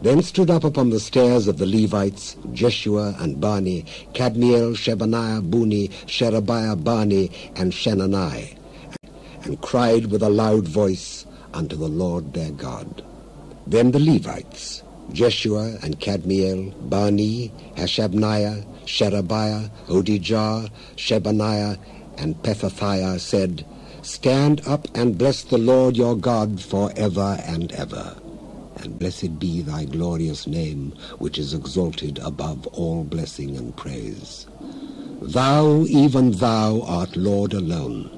Then stood up upon the stairs of the Levites, Jeshua and Bani, Kadmiel, Shebaniah, Buni, Sherabiah, Bani, and Shenanai, and cried with a loud voice unto the Lord their God. Then the Levites, Jeshua and Kadmiel, Bani, Hashabniah, Sherabiah, Hodijah, Shebaniah, and Pethahiah said, Stand up and bless the Lord your God for ever and ever. And blessed be thy glorious name, which is exalted above all blessing and praise. Thou, even thou, art Lord alone.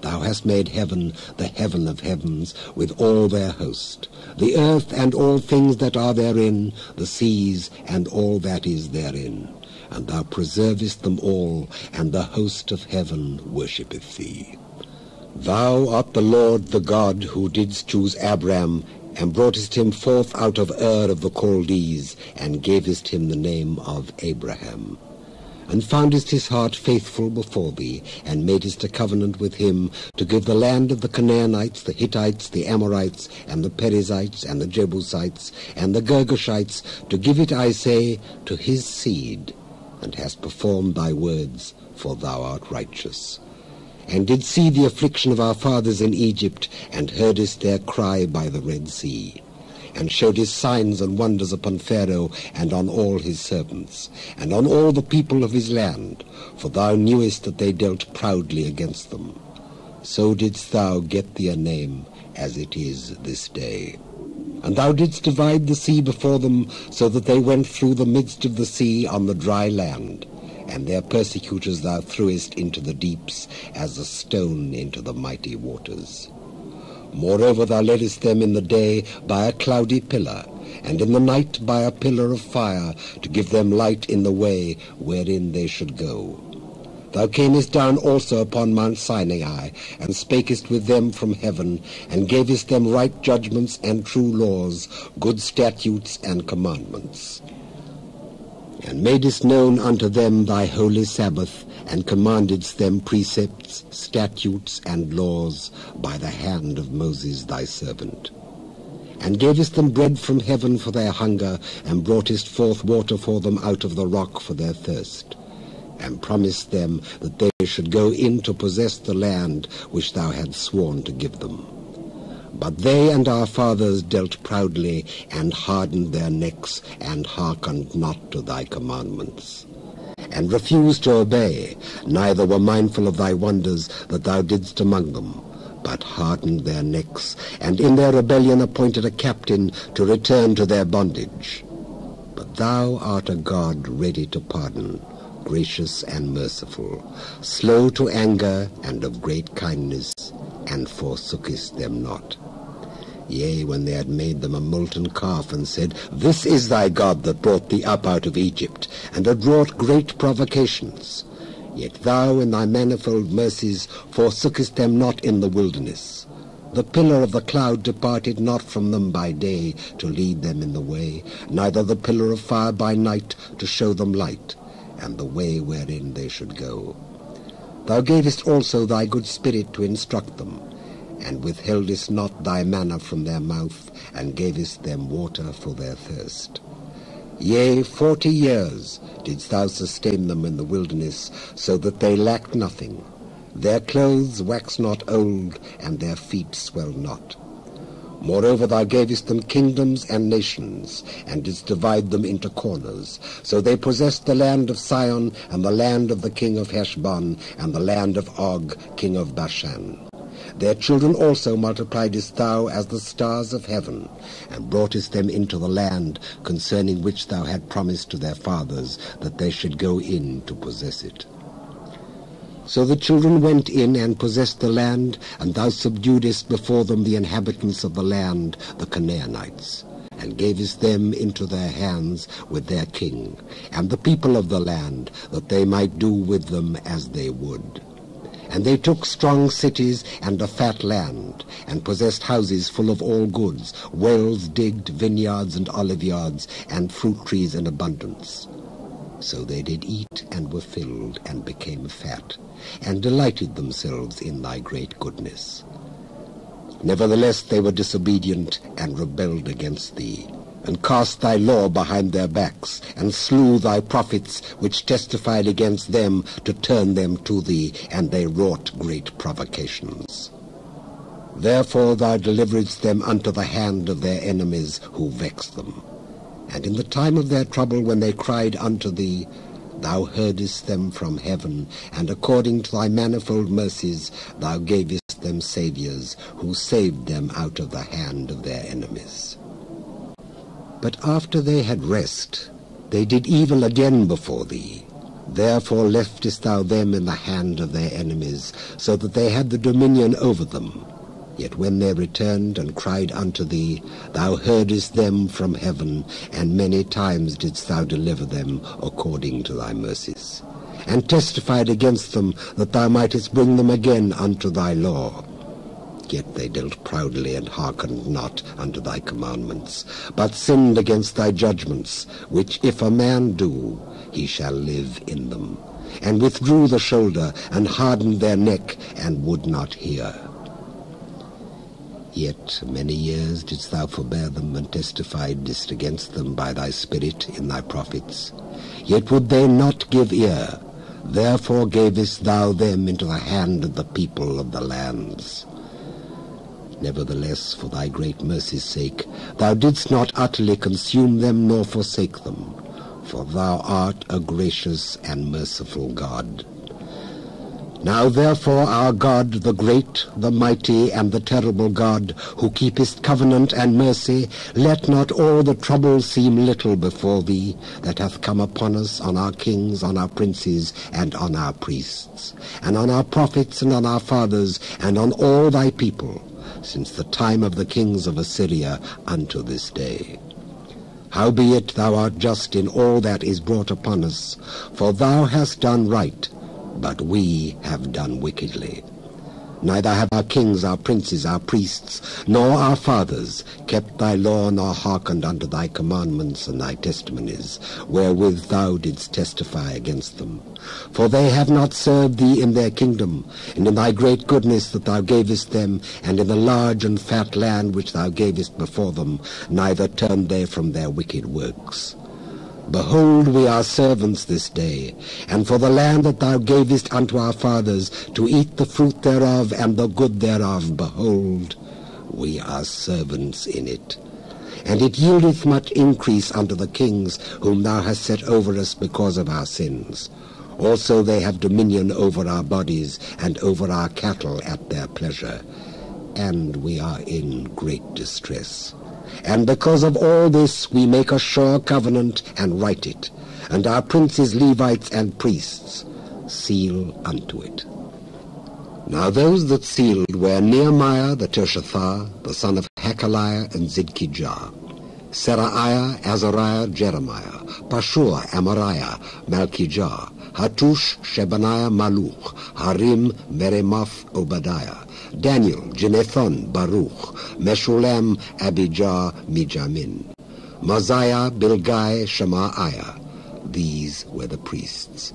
Thou hast made heaven, the heaven of heavens, with all their host, the earth and all things that are therein, the seas and all that is therein. And thou preservest them all, and the host of heaven worshippeth thee. Thou art the Lord the God, who didst choose Abraham, and broughtest him forth out of Ur of the Chaldees, and gavest him the name of Abraham, and foundest his heart faithful before thee, and madest a covenant with him to give the land of the Canaanites, the Hittites, the Amorites, and the Perizzites, and the Jebusites, and the Girgashites, to give it, I say, to his seed, and hast performed thy words, for thou art righteous. And did see the affliction of our fathers in Egypt, and heardest their cry by the Red Sea, and showedest signs and wonders upon Pharaoh, and on all his servants, and on all the people of his land, for thou knewest that they dealt proudly against them. So didst thou get thee a name, as it is this day. And thou didst divide the sea before them, so that they went through the midst of the sea on the dry land. And their persecutors thou threwest into the deeps, as a stone into the mighty waters. Moreover, thou leddest them in the day by a cloudy pillar, and in the night by a pillar of fire, to give them light in the way wherein they should go. Thou camest down also upon Mount Sinai, and spakest with them from heaven, and gavest them right judgments and true laws, good statutes and commandments. And madest known unto them thy holy Sabbath, and commandedst them precepts, statutes, and laws by the hand of Moses thy servant. And gavest them bread from heaven for their hunger, and broughtest forth water for them out of the rock for their thirst, and promised them that they should go in to possess the land which thou hadst sworn to give them. But they and our fathers dealt proudly, and hardened their necks, and hearkened not to thy commandments, and refused to obey, neither were mindful of thy wonders that thou didst among them, but hardened their necks, and in their rebellion appointed a captain to return to their bondage. But thou art a God ready to pardon, gracious and merciful, slow to anger, and of great kindness, and forsookest them not. Yea, when they had made them a molten calf, and said, This is thy God that brought thee up out of Egypt, and had wrought great provocations. Yet thou in thy manifold mercies forsookest them not in the wilderness. The pillar of the cloud departed not from them by day to lead them in the way, neither the pillar of fire by night to show them light, and the way wherein they should go. Thou gavest also thy good spirit to instruct them, and withheldest not thy manna from their mouth, and gavest them water for their thirst. Yea, 40 years didst thou sustain them in the wilderness, so that they lacked nothing. Their clothes waxed not old, and their feet swelled not. Moreover, thou gavest them kingdoms and nations, and didst divide them into corners. So they possessed the land of Sion, and the land of the king of Heshbon, and the land of Og, king of Bashan. Their children also multipliedest thou as the stars of heaven, and broughtest them into the land concerning which thou had promised to their fathers that they should go in to possess it. So the children went in and possessed the land, and thou subduedest before them the inhabitants of the land, the Canaanites, and gavest them into their hands with their king, and the people of the land, that they might do with them as they would. And they took strong cities and a fat land, and possessed houses full of all goods, wells digged, vineyards and oliveyards, and fruit trees in abundance. So they did eat, and were filled, and became fat, and delighted themselves in thy great goodness. Nevertheless they were disobedient, and rebelled against thee, and cast thy law behind their backs, and slew thy prophets which testified against them to turn them to thee, and they wrought great provocations. Therefore thou deliveredst them unto the hand of their enemies who vexed them. And in the time of their trouble, when they cried unto thee, thou heardest them from heaven, and according to thy manifold mercies thou gavest them saviours, who saved them out of the hand of their enemies. But after they had rest, they did evil again before thee. Therefore leftest thou them in the hand of their enemies, so that they had the dominion over them. Yet when they returned and cried unto thee, thou heardest them from heaven, and many times didst thou deliver them according to thy mercies, and testified against them that thou mightest bring them again unto thy law. Yet they dealt proudly and hearkened not unto thy commandments, but sinned against thy judgments, which if a man do, he shall live in them, and withdrew the shoulder, and hardened their neck, and would not hear. Yet many years didst thou forbear them, and testifiedst against them by thy spirit in thy prophets. Yet would they not give ear, therefore gavest thou them into the hand of the people of the lands. Nevertheless, for thy great mercy's sake, thou didst not utterly consume them nor forsake them, for thou art a gracious and merciful God. Now therefore our God, the great, the mighty, and the terrible God, who keepest covenant and mercy, let not all the trouble seem little before thee, that hath come upon us, on our kings, on our princes, and on our priests, and on our prophets, and on our fathers, and on all thy people, since the time of the kings of Assyria unto this day. Howbeit thou art just in all that is brought upon us, for thou hast done right, but we have done wickedly. Neither have our kings, our princes, our priests, nor our fathers kept thy law, nor hearkened unto thy commandments and thy testimonies, wherewith thou didst testify against them. For they have not served thee in their kingdom, and in thy great goodness that thou gavest them, and in the large and fat land which thou gavest before them, neither turned they from their wicked works. Behold, we are servants this day, and for the land that thou gavest unto our fathers, to eat the fruit thereof and the good thereof, behold, we are servants in it. And it yieldeth much increase unto the kings, whom thou hast set over us because of our sins. Also they have dominion over our bodies, and over our cattle at their pleasure. And we are in great distress. And because of all this we make a sure covenant, and write it, and our princes, Levites, and priests seal unto it. Now those that sealed were Nehemiah the Tershatha, the son of Hakaliah and Zidkijah, Seraiah, Azariah, Jeremiah, Pashua, Amariah, Malkijah, Hattush, Shebaniah, Maluch, Harim, Meremoth, Obadiah, Daniel, Ginethon, Baruch, Meshulam, Abijah, Mijamin, Mosiah, Bilgai, Shemaiah. These were the priests.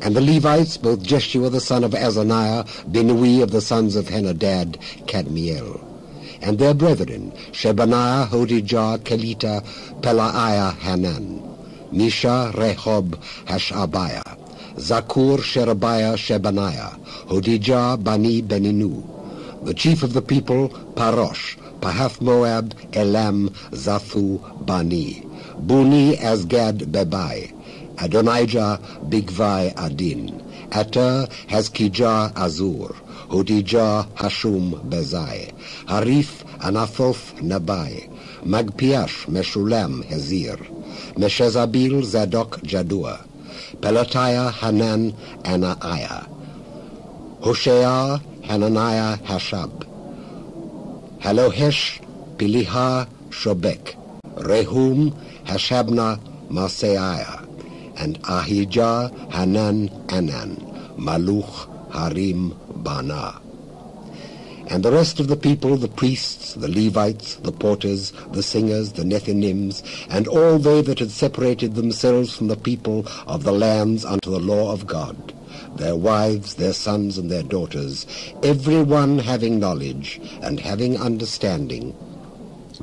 And the Levites, both Jeshua the son of Azaniah, Binui of the sons of Henadad, Kadmiel, and their brethren, Shebaniah, Hodijah, Kelita, Pethahiah, Hanan, Misha, Rehob, Hashabiah, Zakur, Sherabiah, Shebaniah, Hodijah, Bani, Beninu, the chief of the people, Parosh, Pahath-Moab, Elam, Zathu, Bani, Buni, Asgad, Bebai, Adonijah, Bigvai, Adin, Ater, Hazkijah, Azur, Hodijah, Hashum, Bezai, Harif, Anathoth, Nabai, Magpiash, Meshulam, Hazir, Meshezabil, Zadok, Jadua, Pelatiah, Hanan, Anaiah, Hosheah, Hananiah, Hashab, Halohesh, Piliha, Shobek, Rehum, Hashabna, Maseiah, and Ahijah, Hanan, Anan, Maluch, Harim, Bana. And the rest of the people, the priests, the Levites, the porters, the singers, the Nethinims, and all they that had separated themselves from the people of the lands unto the law of God, their wives, their sons, and their daughters, every one having knowledge, and having understanding,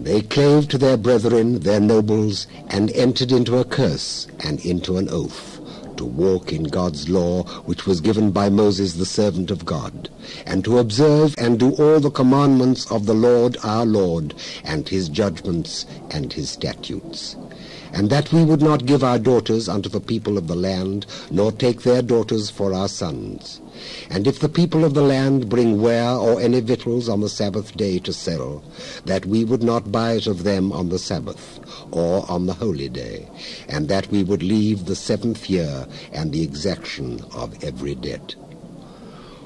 They clave to their brethren, their nobles, and entered into a curse and into an oath, to walk in God's law, which was given by Moses the servant of God, and to observe and do all the commandments of the Lord our Lord, and his judgments and his statutes. And that we would not give our daughters unto the people of the land, nor take their daughters for our sons. And if the people of the land bring ware or any victuals on the Sabbath day to sell, that we would not buy it of them on the Sabbath, or on the holy day, and that we would leave the seventh year and the exaction of every debt.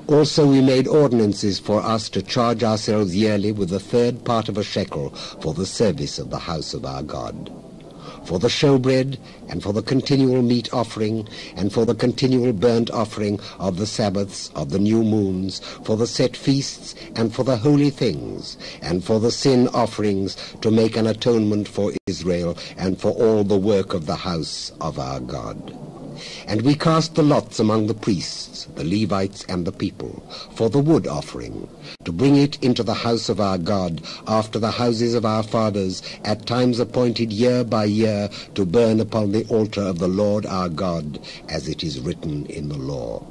Also we made ordinances for us to charge ourselves yearly with a third part of a shekel for the service of the house of our God, for the showbread, and for the continual meat offering, and for the continual burnt offering of the Sabbaths, of the new moons, for the set feasts, and for the holy things, and for the sin offerings, to make an atonement for Israel, and for all the work of the house of our God. And we cast the lots among the priests, the Levites, and the people, for the wood offering, to bring it into the house of our God, after the houses of our fathers, at times appointed year by year, to burn upon the altar of the Lord our God, as it is written in the law.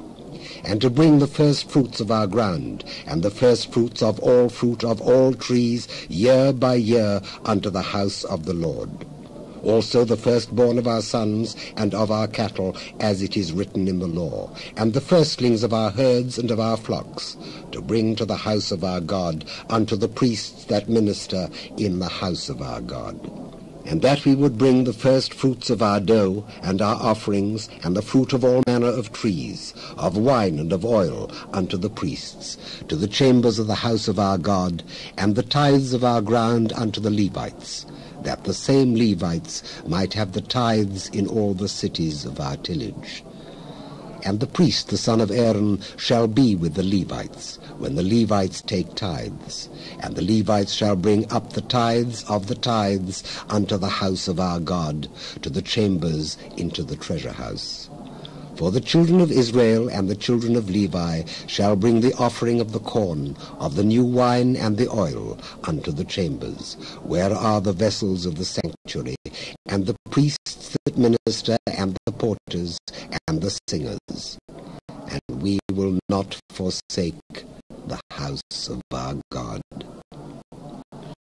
And to bring the first fruits of our ground, and the first fruits of all fruit of all trees, year by year, unto the house of the Lord. Also the firstborn of our sons and of our cattle, as it is written in the law, and the firstlings of our herds and of our flocks, to bring to the house of our God, unto the priests that minister in the house of our God. And that we would bring the first fruits of our dough, and our offerings, and the fruit of all manner of trees, of wine and of oil, unto the priests, to the chambers of the house of our God, and the tithes of our ground unto the Levites, that the same Levites might have the tithes in all the cities of our tillage. And the priest, the son of Aaron, shall be with the Levites, when the Levites take tithes. And the Levites shall bring up the tithes of the tithes unto the house of our God, to the chambers into the treasure house. For the children of Israel and the children of Levi shall bring the offering of the corn, of the new wine and the oil, unto the chambers, where are the vessels of the sanctuary, and the priests that minister, and the porters, and the singers. And we will not forsake the house of our God.